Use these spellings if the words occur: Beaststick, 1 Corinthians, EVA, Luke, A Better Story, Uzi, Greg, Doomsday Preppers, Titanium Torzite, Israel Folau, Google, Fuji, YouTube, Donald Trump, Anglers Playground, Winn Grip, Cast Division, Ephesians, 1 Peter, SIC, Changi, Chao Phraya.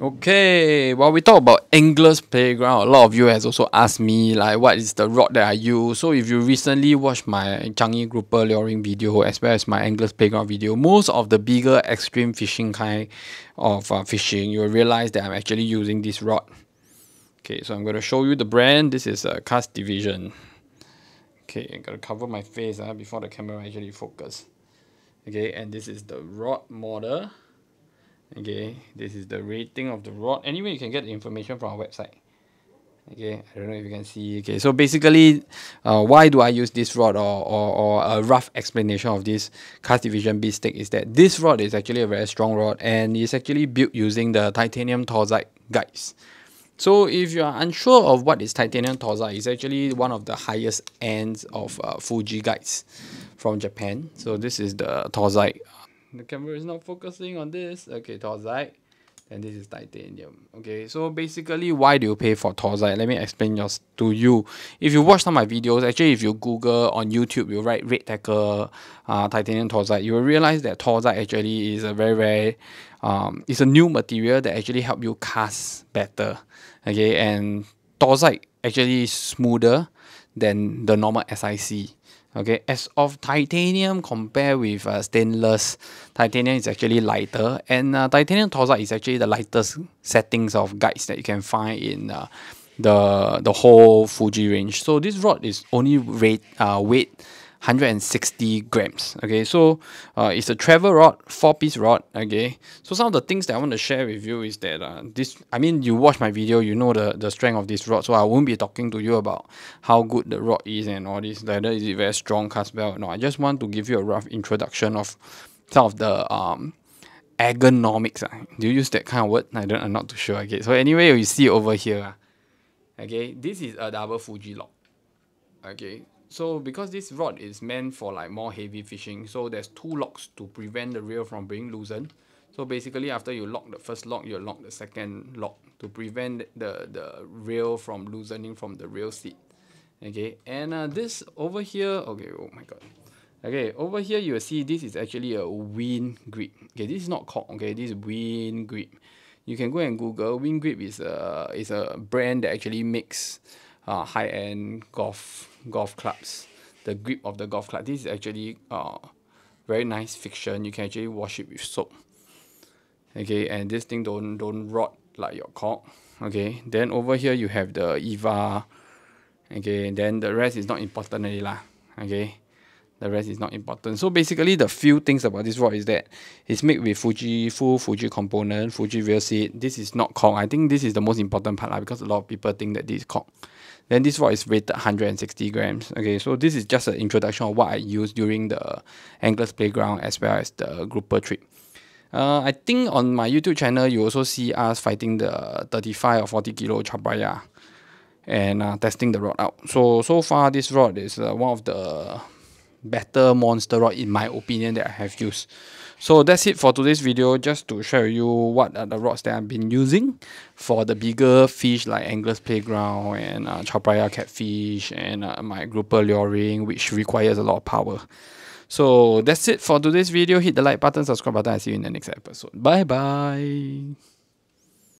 Okay, well, we talk about Anglers Playground. A lot of you has also asked me like what is the rod that I use. So if you recently watched my Changi grouper luring video as well as my Anglers Playground video, most of the bigger extreme fishing kind of fishing, you'll realize that I'm actually using this rod. Okay, so I'm going to show you the brand. This is Cast Division. Okay, I'm going to cover my face before the camera actually focus. Okay, and this is the rod model. Okay, this is the rating of the rod. Anyway, you can get the information from our website. Okay, I don't know if you can see. Okay, so basically, why do I use this rod, or a rough explanation of this Cast Division Beaststick is that this rod is actually a very strong rod and it's actually built using the Titanium Torzite guides. So if you are unsure of what is Titanium Torzite, it's actually one of the highest ends of Fuji guides from Japan. So this is the Torzite. The camera is not focusing on this. Okay, Torzite. And this is titanium. Okay, so basically, why do you pay for Torzite? Let me explain yours to you. If you watch some of my videos, actually, if you Google on YouTube, you write Red Tackle Titanium Torzite, you will realize that Torzite actually is a it's a new material that actually help you cast better. Okay, and Torzite actually is smoother than the normal SIC. Okay, as of titanium compared with stainless, titanium is actually lighter, and Titanium Torzite is actually the lightest settings of guides that you can find in the whole Fuji range. So this rod is only weight 160 grams. Okay, so it's a travel rod, 4-piece rod. Okay, so some of the things that I want to share with you is that you watch my video, you know the strength of this rod. So I won't be talking to you about how good the rod is and all this. Whether is it very strong cast belt? No, I just want to give you a rough introduction of some of the ergonomics. Do you use that kind of word? I'm not too sure. Okay, so anyway, you see over here. Okay, this is a double Fuji lock. Okay. So because this rod is meant for like more heavy fishing, so there's 2 locks to prevent the reel from being loosened. So basically after you lock the first lock, you lock the second lock to prevent the reel from loosening from the reel seat. Okay, and this over here, okay, oh my god. Okay, over here you will see this is actually a Winn Grip. Okay, this is not cork, okay, this is Winn Grip. You can go and Google. Winn Grip is a brand that actually makes high-end golf clubs, the grip of the golf club. This is actually very nice fiction. You can actually wash it with soap. Okay, and this thing don't rot like your cork. Okay, then over here you have the EVA. Okay, and then the rest is not important really lah. Okay, the rest is not important. So basically the few things about this rod is that it's made with Fuji, full Fuji component, Fuji rear seat. This is not cork. I think this is the most important part lah, because a lot of people think that this is cork. Then this rod is rated 160 grams. Okay, so this is just an introduction of what I use during the Anglers Playground as well as the grouper trip. I think on my YouTube channel, you also see us fighting the 35 or 40 kilo Chao Phraya and testing the rod out. So far, this rod is one of the better monster rod in my opinion that I have used. So that's it for today's video, just to show you what are the rods that I've been using for the bigger fish like Anglers Playground and Chao Phraya catfish and my grouper luring, which requires a lot of power. So that's it for today's video. Hit the like button, subscribe button. I'll see you in the next episode. Bye bye.